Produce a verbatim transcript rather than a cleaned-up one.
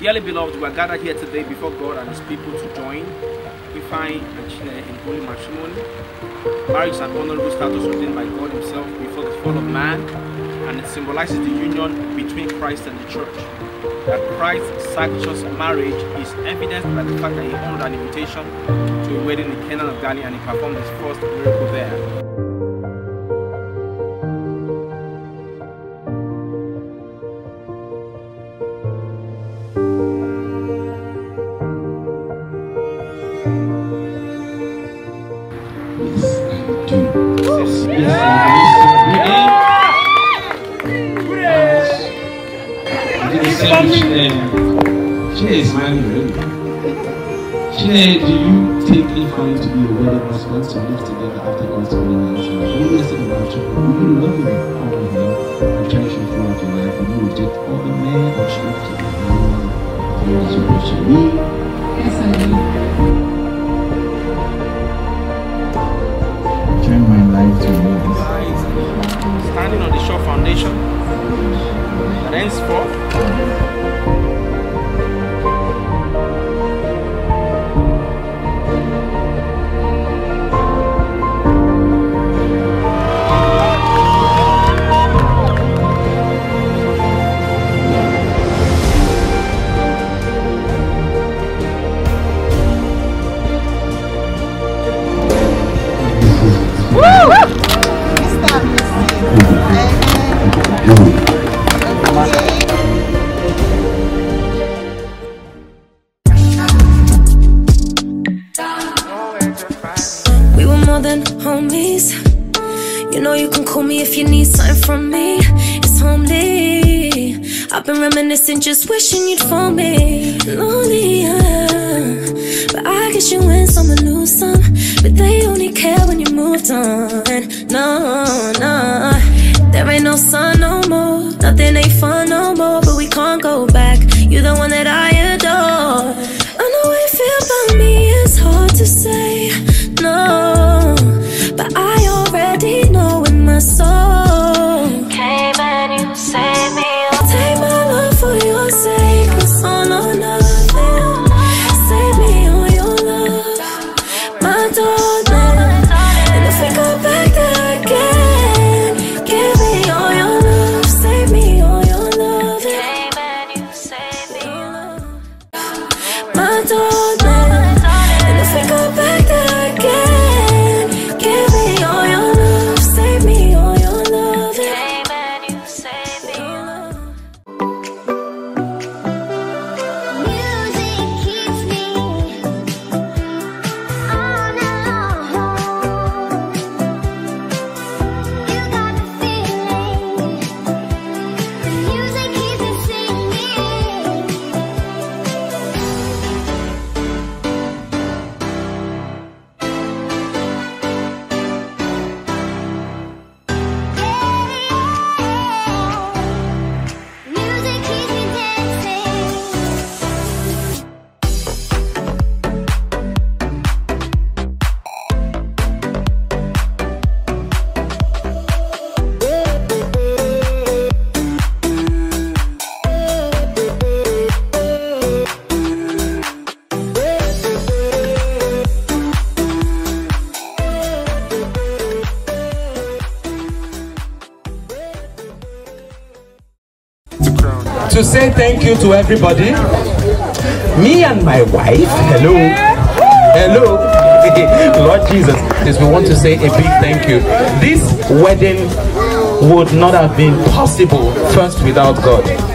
Dearly beloved, we are gathered here today before God and His people to join, refine and share in holy matrimony. Marriage is an honorable status ordained by God Himself before the fall of man, and it symbolizes the union between Christ and the church. That Christ's sacrilegious marriage is evidenced by the fact that He honored an invitation to a wedding in Canaan of Galilee and He performed His first miracle there. Is married already. Share, do you take it fine to be a wedding husband to live together after God's covenant? You listen about you, you love him, honor him, and cherish him throughout your life, and you reject all the men of Scripture. Do you listen to me? Yes, I do. Turn my life to you. Standing on the sure foundation that henceforth. Homies, you know you can call me if you need something from me. It's homely. I've been reminiscing, just wishing you'd phone me. Lonely, yeah. But I guess you win some and lose some, but they only care when you moved on. No, no, there ain't no sun no more. Nothing ain't fun no more, but we can't go back. You're the one that I adore. I know what you feel about me, it's hard to say. No. But I already know in my soul. Came and you saved me. Take my love for your sake. It's all or nothing. Save me on your love, my darling. And if we go back there again, give me all your love. Save me all your love. Came and you saved me, my darling. And if we go back there again. To say thank you to everybody, me and my wife, hello, hello, Lord Jesus, is we want to say a big thank you. This wedding would not have been possible first without God.